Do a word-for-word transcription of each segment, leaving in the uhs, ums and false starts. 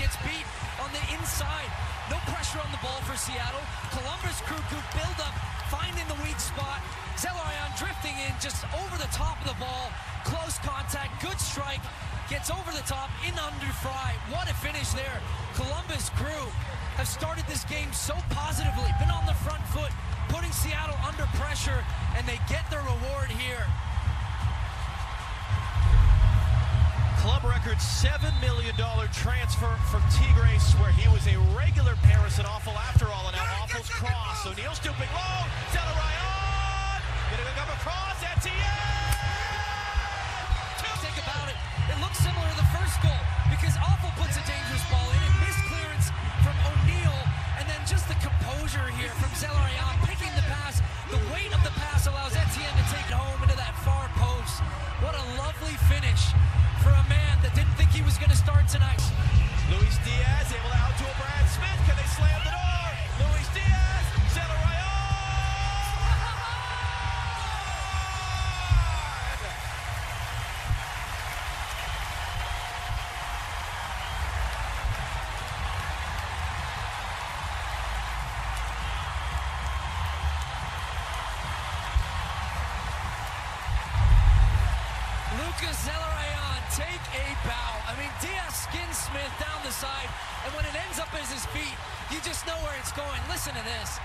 gets beat on the inside. No pressure on the ball for Seattle. Columbus Crew Crew build up, finding the weak spot. Zelarayán drifting in just over the top of the ball. Close contact, good strike. Gets over the top, in under Fry. What a finish there. Columbus Crew have started this game so positively. Been on the front foot, putting Seattle under pressure, and they get their reward here. Club record seven million dollars transfer from Tigres, where he was a regular Parison Offal after all, and now Offal's cross. O'Neal stooping low, Zelarayán, gonna pick up a cross, Étienne! Think about it, it looks similar to the first goal, because Offal puts a dangerous ball in, and missed clearance from O'Neal, and then just the composure here from Zelarayán, picking the pass. The weight of the pass allows Étienne to take it home into that far post. What a lovely finish for a man that didn't think he was going to start tonight. Luis Diaz able to outdo Brad Smith. Can they slam the door? Luis Diaz, Zelarayán! Lucas Zelarayán! Take a bow. I mean, Diaz skins Smith down the side, and when it ends up as his feet, you just know where it's going. Listen to this.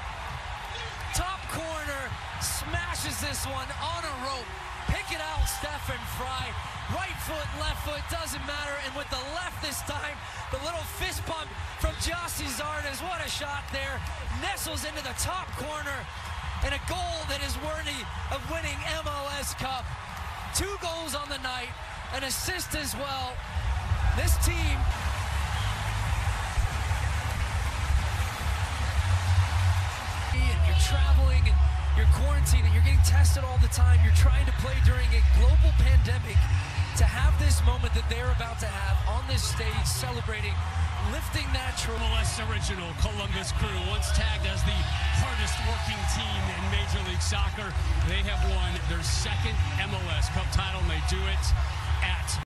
Top corner, smashes this one on a rope. Pick it out, Stephen Fry. Right foot, left foot, doesn't matter. And with the left this time, the little fist bump from Jossie Zardes. What a shot there. Nestles into the top corner, and a goal that is worthy of winning M L S Cup. Two goals on the night. An assist as well. This team and you're traveling and you're quarantined and you're getting tested all the time. You're trying to play during a global pandemic. To have this moment that they're about to have on this stage, celebrating, lifting that trophy. M L S original Columbus Crew, once tagged as the hardest working team in Major League Soccer. They have won their second M L S Cup title, and they do it at